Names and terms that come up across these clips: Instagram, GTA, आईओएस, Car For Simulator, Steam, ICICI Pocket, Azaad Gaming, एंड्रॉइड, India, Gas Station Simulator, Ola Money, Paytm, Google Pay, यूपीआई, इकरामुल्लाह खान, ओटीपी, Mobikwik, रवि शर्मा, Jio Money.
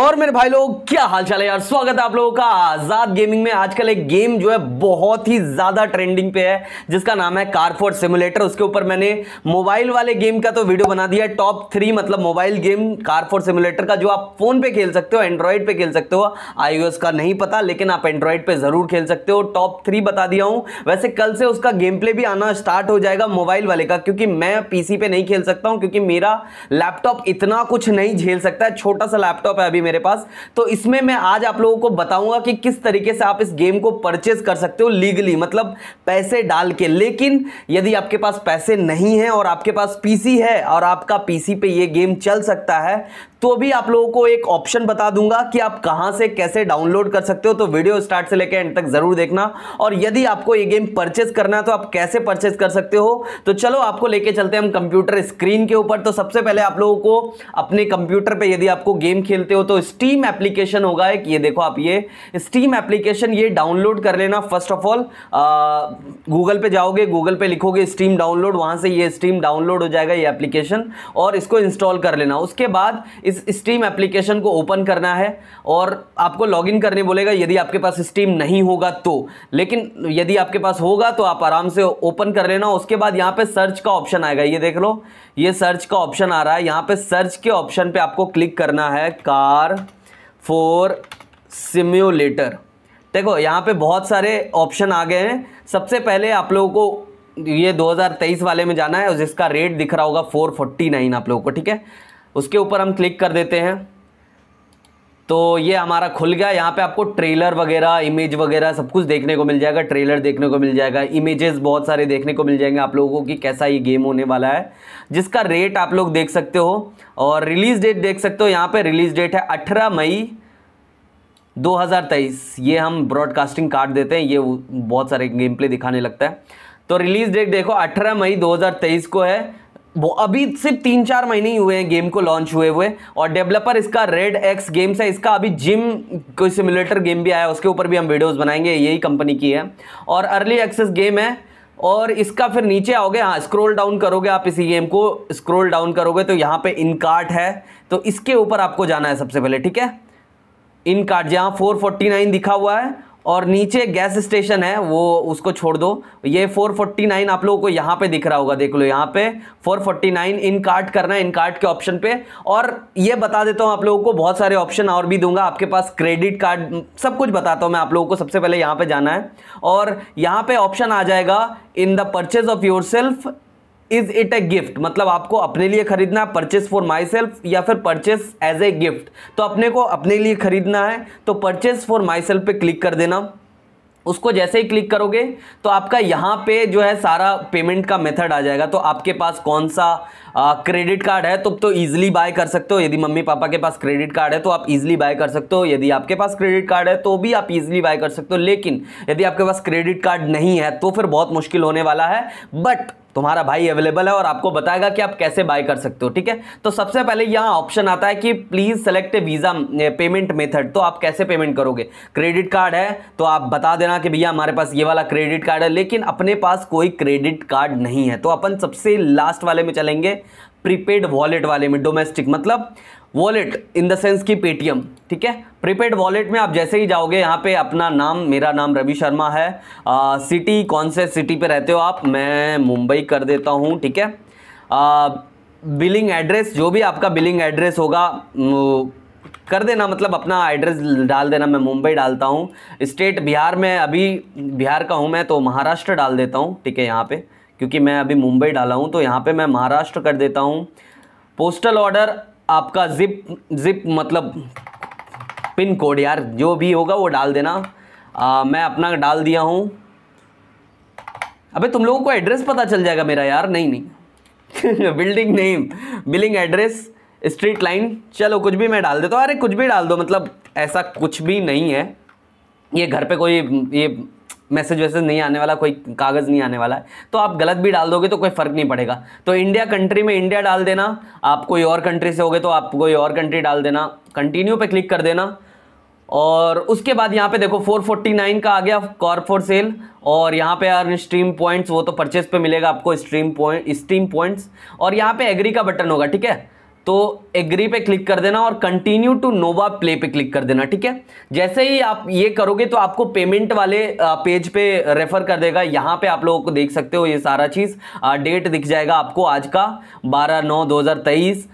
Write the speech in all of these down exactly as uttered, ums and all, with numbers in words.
और मेरे भाई लोग क्या हाल चाल है यार, स्वागत है आप लोगों का आजाद गेमिंग में। आजकल एक गेम जो है बहुत ही ज्यादा ट्रेंडिंग पे है जिसका नाम है कार फॉर सिमुलेटर। उसके ऊपर मैंने मोबाइल वाले गेम का तो वीडियो बना दिया है, टॉप थ्री मतलब mobile game car for simulator का, जो आप फोन पे खेल सकते हो, एंड्रॉइड पे खेल सकते हो, आईओएस का नहीं पता लेकिन आप एंड्रॉइड पे जरूर खेल सकते हो। टॉप थ्री बता दिया हूँ। वैसे कल से उसका गेम प्ले भी आना स्टार्ट हो जाएगा मोबाइल वाले का, क्योंकि मैं पीसी पे नहीं खेल सकता हूँ क्योंकि मेरा लैपटॉप इतना कुछ नहीं झेल सकता है, छोटा सा लैपटॉप है अभी मेरे पास। तो इसमें मैं आज आप लोगों को बताऊंगा कि किस तरीके से आप इस गेम को परचेज कर सकते हो लीगली, मतलब पैसे डाल के। लेकिन यदि आपके पास पैसे नहीं है और आपके पास पीसी है और आपका पीसी पे ये गेम चल सकता है तो भी आप लोगों को एक ऑप्शन बता दूंगा कि आप कहां से कैसे डाउनलोड कर सकते हो। तो वीडियो स्टार्ट से लेकर एंड तक जरूर देखना, और यदि आपको ये गेम परचेज करना है तो आप कैसे परचेज कर सकते हो। तो चलो आपको लेके चलते हैं हम कंप्यूटर स्क्रीन के ऊपर। तो सबसे पहले आप लोगों को अपने कंप्यूटर पे, यदि आपको गेम खेलते हो तो स्टीम एप्लीकेशन होगा एक, ये देखो आप ये स्टीम एप्लीकेशन, ये डाउनलोड कर लेना। फर्स्ट ऑफ ऑल गूगल पे जाओगे, गूगल पे लिखोगे स्टीम डाउनलोड, वहां से ये स्टीम डाउनलोड हो जाएगा ये एप्लीकेशन, और इसको इंस्टॉल कर लेना। उसके बाद इस स्टीम एप्लीकेशन को ओपन करना है और आपको लॉगिन करने बोलेगा यदि आपके पास स्टीम नहीं होगा तो, लेकिन यदि आपके पास होगा तो आप आराम से ओपन कर लेना। उसके बाद यहाँ पे सर्च का ऑप्शन आएगा, ये देख लो ये सर्च का ऑप्शन आ रहा है। यहाँ पे सर्च के ऑप्शन पे आपको क्लिक करना है, कार फॉर सिम्युलेटर। देखो यहाँ पे बहुत सारे ऑप्शन आ गए हैं। सबसे पहले आप लोगों को ये दो हज़ार तेईस वाले में जाना है और जिसका रेट दिख रहा होगा चार सौ उनचास आप लोगों को, ठीक है। उसके ऊपर हम क्लिक कर देते हैं तो ये हमारा खुल गया। यहाँ पे आपको ट्रेलर वगैरह, इमेज वगैरह सब कुछ देखने को मिल जाएगा, ट्रेलर देखने को मिल जाएगा, इमेजेस बहुत सारे देखने को मिल जाएंगे आप लोगों को कि कैसा ये गेम होने वाला है, जिसका रेट आप लोग देख सकते हो और रिलीज़ डेट देख सकते हो। यहाँ पे रिलीज़ डेट है अठारह मई दो हज़ार तेईस। ये हम ब्रॉडकास्टिंग कार्ड देते हैं, ये बहुत सारे गेम प्ले दिखाने लगता है। तो रिलीज़ डेट देखो अठारह मई दो हज़ार तेईस को है। वो अभी सिर्फ तीन चार महीने ही हुए हैं गेम को लॉन्च हुए हुए, और डेवलपर इसका रेड एक्स गेम्स है। इसका अभी जिम कोई सिमुलेटर गेम भी आया, उसके ऊपर भी हम वीडियोस बनाएंगे, यही कंपनी की है और अर्ली एक्सेस गेम है। और इसका फिर नीचे आओगे, हाँ स्क्रॉल डाउन करोगे आप, इसी गेम को स्क्रॉल डाउन करोगे तो यहाँ पे इन कार्ट है, तो इसके ऊपर आपको जाना है सबसे पहले, ठीक है। इन कार्ट जहाँ फोर फोर्टी नाइन दिखा हुआ है और नीचे गैस स्टेशन है, वो उसको छोड़ दो, ये चार सौ उनचास आप लोगों को यहाँ पे दिख रहा होगा, देख लो यहाँ पे चार सौ उनचास इन कार्ट करना है, इन कार्ट के ऑप्शन पे। और ये बता देता हूँ आप लोगों को, बहुत सारे ऑप्शन और भी दूंगा आपके पास, क्रेडिट कार्ड सब कुछ बताता हूँ मैं आप लोगों को। सबसे पहले यहाँ पे जाना है और यहाँ पे ऑप्शन आ जाएगा in the purchase of your self is it a gift, मतलब आपको अपने लिए खरीदना है, परचेस फॉर माई सेल्फ या फिर परचेस एज ए गिफ्ट। तो अपने को अपने लिए खरीदना है तो परचेस फॉर माई सेल्फ पे क्लिक कर देना। उसको जैसे ही क्लिक करोगे तो आपका यहाँ पे जो है सारा पेमेंट का मेथड आ जाएगा। तो आपके पास कौन सा क्रेडिट कार्ड है तो तो ईजिली बाय कर सकते हो, यदि मम्मी पापा के पास क्रेडिट कार्ड है तो आप ईजिली बाय कर सकते हो, यदि आपके पास क्रेडिट कार्ड है तो भी आप ईजिली बाय कर सकते हो। लेकिन यदि आपके पास क्रेडिट कार्ड नहीं है तो फिर बहुत मुश्किल होने वाला है, बट तुम्हारा भाई अवेलेबल है और आपको बताएगा कि आप कैसे बाय कर सकते हो, ठीक है। तो सबसे पहले यहाँ ऑप्शन आता है कि please select a Visa payment method, तो आप कैसे पेमेंट करोगे। क्रेडिट कार्ड है तो आप बता देना कि भैया हमारे पास ये वाला क्रेडिट कार्ड है, लेकिन अपने पास कोई क्रेडिट कार्ड नहीं है तो अपन सबसे लास्ट वाले में चलेंगे, प्रीपेड वॉलेट वाले में, डोमेस्टिक मतलब वॉलेट इन द सेंस की पेटीएम, ठीक है। प्रीपेड वॉलेट में आप जैसे ही जाओगे यहाँ पे अपना नाम, मेरा नाम रवि शर्मा है, आ, सिटी कौन से सिटी पे रहते हो आप, मैं मुंबई कर देता हूँ, ठीक है। आ, बिलिंग एड्रेस, जो भी आपका बिलिंग एड्रेस होगा कर देना, मतलब अपना एड्रेस डाल देना, मैं मुंबई डालता हूँ। स्टेट बिहार में, अभी बिहार का हूँ मैं तो महाराष्ट्र डाल देता हूँ, ठीक है, यहाँ पर क्योंकि मैं अभी मुंबई डाला हूँ तो यहाँ पे मैं महाराष्ट्र कर देता हूँ। पोस्टल ऑर्डर आपका जिप जिप मतलब पिन कोड यार जो भी होगा वो डाल देना, आ, मैं अपना डाल दिया हूँ। अबे तुम लोगों को एड्रेस पता चल जाएगा मेरा यार, नहीं नहीं building name, billing address, street line, चलो कुछ भी मैं डाल देता हूँ। अरे कुछ भी डाल दो, मतलब ऐसा कुछ भी नहीं है, ये घर पे कोई ये मैसेज वैसेज नहीं आने वाला, कोई कागज़ नहीं आने वाला है, तो आप गलत भी डाल दोगे तो कोई फ़र्क नहीं पड़ेगा। तो इंडिया कंट्री में इंडिया डाल देना, आप कोई और कंट्री से होगे तो आप कोई और कंट्री डाल देना, कंटिन्यू पे क्लिक कर देना। और उसके बाद यहाँ पे देखो चार सौ उनचास का आ गया कार फॉर सेल, और यहाँ पे यार स्ट्रीम पॉइंट्स, वो तो परचेस पे मिलेगा आपको स्ट्रीम पॉइंट स्ट्रीम पॉइंट्स, और यहाँ पे एग्री का बटन होगा, ठीक है। तो एग्री पे क्लिक कर देना और कंटिन्यू टू नोवा प्ले पे क्लिक कर देना, ठीक है। जैसे ही आप ये करोगे तो आपको पेमेंट वाले पेज पे रेफर कर देगा। यहाँ पे आप लोगों को देख सकते हो ये सारा चीज़, डेट दिख जाएगा आपको आज का बारह नौ दो हज़ार तेईस,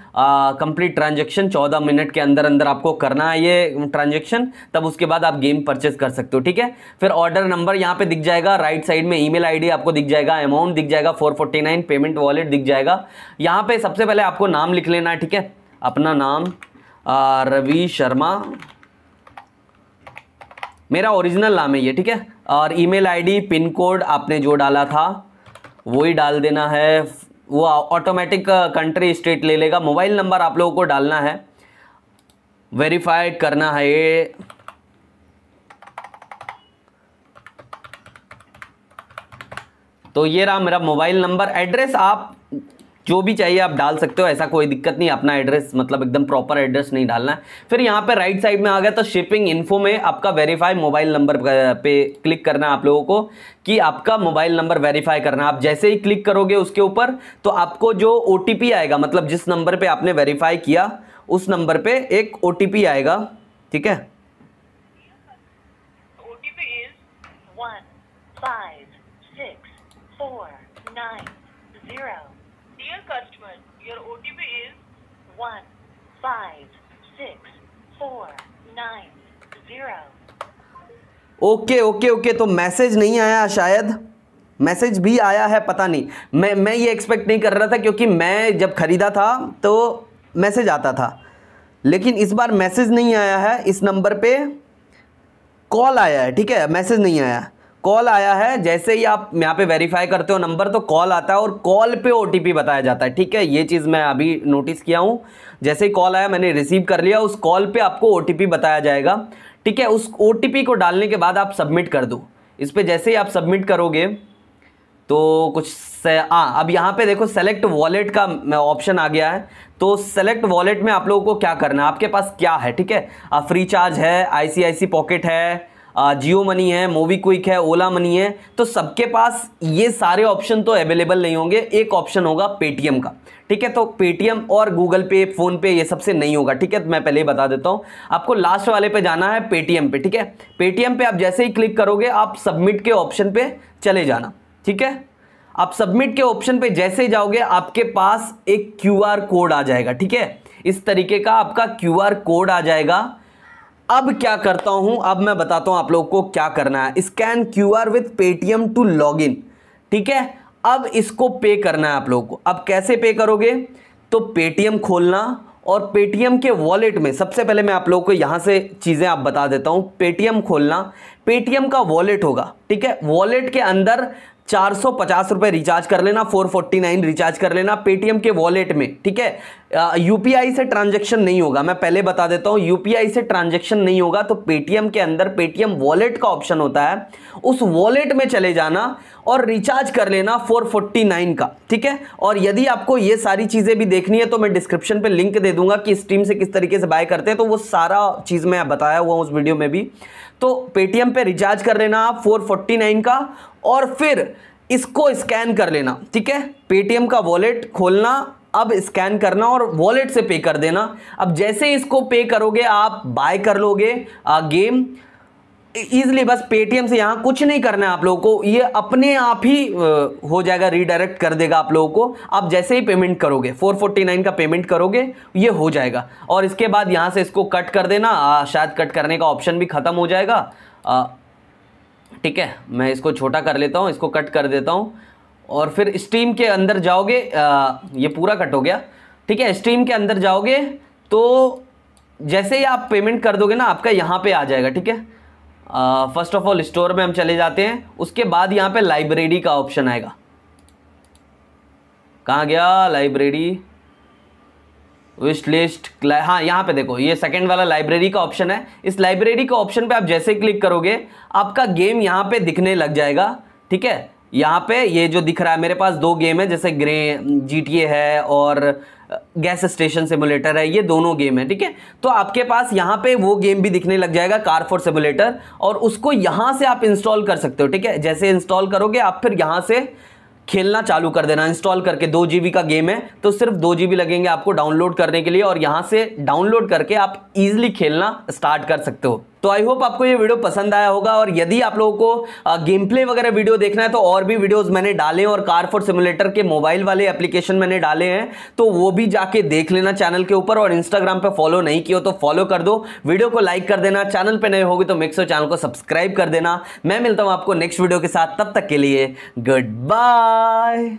कंप्लीट ट्रांजेक्शन चौदह मिनट के अंदर अंदर आपको करना है ये ट्रांजेक्शन, तब उसके बाद आप गेम परचेस कर सकते हो, ठीक है। फिर ऑर्डर नंबर यहाँ पे दिख जाएगा, राइट साइड में ईमेल आईडी आपको दिख जाएगा, अमाउंट दिख जाएगा four forty nine, payment wallet दिख जाएगा। यहाँ पे सबसे पहले आपको नाम लिख लेना है, ठीक है, अपना नाम रवि शर्मा, मेरा ओरिजिनल नाम है ये, ठीक है। और ईमेल आईडी, पिन कोड आपने जो डाला था वही डाल देना है, वो ऑटोमेटिक कंट्री स्टेट ले लेगा। मोबाइल नंबर आप लोगों को डालना है, वेरीफाई करना है ये, तो ये रहा मेरा मोबाइल नंबर। एड्रेस आप जो भी चाहिए आप डाल सकते हो, ऐसा कोई दिक्कत नहीं, अपना एड्रेस मतलब एकदम प्रॉपर एड्रेस नहीं डालना है। फिर यहाँ पे राइट साइड में आ गया तो शिपिंग इन्फो में आपका वेरीफाई मोबाइल नंबर पे क्लिक करना है आप लोगों को, कि आपका मोबाइल नंबर वेरीफाई करना है। आप जैसे ही क्लिक करोगे उसके ऊपर तो आपको जो ओ टी पी आएगा, मतलब जिस नंबर पे आपने वेरीफाई किया उस नंबर पे एक ओ टी पी आएगा, ठीक है। Customer, your O T P is one five six four nine zero. Okay okay okay, तो मैसेज नहीं आया, शायद मैसेज भी आया है, पता नहीं, मैं मैं ये एक्सपेक्ट नहीं कर रहा था, क्योंकि मैं जब खरीदा था तो मैसेज आता था, लेकिन इस बार मैसेज नहीं आया है। इस नंबर पे कॉल आया है, ठीक है, मैसेज नहीं आया, कॉल आया है। जैसे ही आप यहाँ पे वेरीफाई करते हो नंबर तो कॉल आता है और कॉल पे ओटीपी बताया जाता है, ठीक है। ये चीज़ मैं अभी नोटिस किया हूँ, जैसे ही कॉल आया मैंने रिसीव कर लिया, उस कॉल पे आपको ओटीपी बताया जाएगा, ठीक है। उस ओटीपी को डालने के बाद आप सबमिट कर दो। इस पर जैसे ही आप सबमिट करोगे तो कुछ हाँ, अब यहाँ पे देखो सेलेक्ट वॉलेट का ऑप्शन आ गया है, तो सेलेक्ट वॉलेट में आप लोगों को क्या करना है, आपके पास क्या है, ठीक है। फ्री चार्ज है, आईसीआईसीआई पॉकेट है, जियो मनी है, मोबीक्विक है, ओला मनी है, तो सबके पास ये सारे ऑप्शन तो अवेलेबल नहीं होंगे, एक ऑप्शन होगा पेटीएम का, ठीक है। तो पेटीएम और गूगल पे, फोन पे, ये सबसे नहीं होगा, ठीक है। तो मैं पहले ही बता देता हूँ, आपको लास्ट वाले पे जाना है, पेटीएम पे, ठीक है। पेटीएम पे आप जैसे ही क्लिक करोगे आप सबमिट के ऑप्शन पे चले जाना, ठीक है। आप सबमिट के ऑप्शन पे जैसे ही जाओगे आपके पास एक क्यू आर कोड आ जाएगा, ठीक है। इस तरीके का आपका क्यू आर कोड आ जाएगा। अब क्या करता हूं, अब मैं बताता हूं आप लोगों को क्या करना है। Scan Q R with Paytm to log in, ठीक है। अब इसको पे करना है आप लोगों को। अब कैसे पे करोगे, तो पेटीएम खोलना और पेटीएम के वॉलेट में, सबसे पहले मैं आप लोगों को यहां से चीज़ें आप बता देता हूं। पेटीएम खोलना, पेटीएम का वॉलेट होगा, ठीक है। वॉलेट के अंदर चार सौ पचास रुपये रिचार्ज कर लेना, फोर फोर्टी नाइन रिचार्ज कर लेना पेटीएम के वॉलेट में, ठीक है। यूपीआई से ट्रांजैक्शन नहीं होगा, मैं पहले बता देता हूँ, यूपीआई से ट्रांजैक्शन नहीं होगा। तो पेटीएम के अंदर पेटीएम वॉलेट का ऑप्शन होता है, उस वॉलेट में चले जाना और रिचार्ज कर लेना फोर फोर्टी नाइन का, ठीक है। और यदि आपको ये सारी चीज़ें भी देखनी है तो मैं डिस्क्रिप्शन पर लिंक दे दूंगा कि स्टीम से किस तरीके से बाय करते हैं, तो वो सारा चीज़ मैं बताया हुआ हूँ उस वीडियो में भी। तो पेटीएम पे रिचार्ज कर लेना आप फोर फोर्टी नाइन का और फिर इसको स्कैन कर लेना, ठीक है। पेटीएम का वॉलेट खोलना, अब स्कैन करना और वॉलेट से पे कर देना। अब जैसे इसको पे करोगे आप बाय कर लोगे गेम ईजिली। बस पेटीएम से यहाँ कुछ नहीं करना है आप लोगों को, ये अपने आप ही हो जाएगा, रीडायरेक्ट कर देगा आप लोगों को। आप जैसे ही पेमेंट करोगे फोर फोर्टी नाइन का पेमेंट करोगे ये हो जाएगा। और इसके बाद यहाँ से इसको कट कर देना, आ, शायद कट करने का ऑप्शन भी ख़त्म हो जाएगा, आ, ठीक है। मैं इसको छोटा कर लेता हूँ, इसको कट कर देता हूँ और फिर स्टीम के अंदर जाओगे, आ, ये पूरा कट हो गया, ठीक है। स्टीम के अंदर जाओगे तो जैसे ही आप पेमेंट कर दोगे ना आपका यहाँ पर आ जाएगा, ठीक है। फर्स्ट ऑफ ऑल स्टोर में हम चले जाते हैं, उसके बाद यहाँ पे लाइब्रेरी का ऑप्शन आएगा। कहाँ गया लाइब्रेरी, विश लिस्ट, हाँ यहाँ पे देखो ये सेकंड वाला लाइब्रेरी का ऑप्शन है। इस लाइब्रेरी का ऑप्शन पे आप जैसे क्लिक करोगे आपका गेम यहाँ पे दिखने लग जाएगा, ठीक है। यहाँ पे ये जो दिख रहा है, मेरे पास दो गेम है, जैसे ग्रे जी टी ए है और गैस स्टेशन सिमुलेटर है, ये दोनों गेम है, ठीक है। तो आपके पास यहाँ पे वो गेम भी दिखने लग जाएगा, कार फॉर सिमुलेटर, और उसको यहाँ से आप इंस्टॉल कर सकते हो, ठीक है। जैसे इंस्टॉल करोगे आप फिर यहाँ से खेलना चालू कर देना इंस्टॉल करके। दो जीबी का गेम है तो सिर्फ दो जीबी लगेंगे आपको डाउनलोड करने के लिए, और यहाँ से डाउनलोड करके आप इजीली खेलना स्टार्ट कर सकते हो। तो आई होप आपको ये वीडियो पसंद आया होगा, और यदि आप लोगों को गेम प्ले वगैरह वीडियो देखना है तो और भी वीडियोस मैंने डाले, और कार फॉर सिमुलेटर के मोबाइल वाले एप्लीकेशन मैंने डाले हैं तो वो भी जाके देख लेना चैनल के ऊपर। और इंस्टाग्राम पे फॉलो नहीं किया तो फॉलो कर दो, वीडियो को लाइक कर देना, चैनल पे नए होगी तो मेक श्योर चैनल को सब्सक्राइब कर देना। मैं मिलता हूँ आपको नेक्स्ट वीडियो के साथ, तब तक के लिए गुड बाय।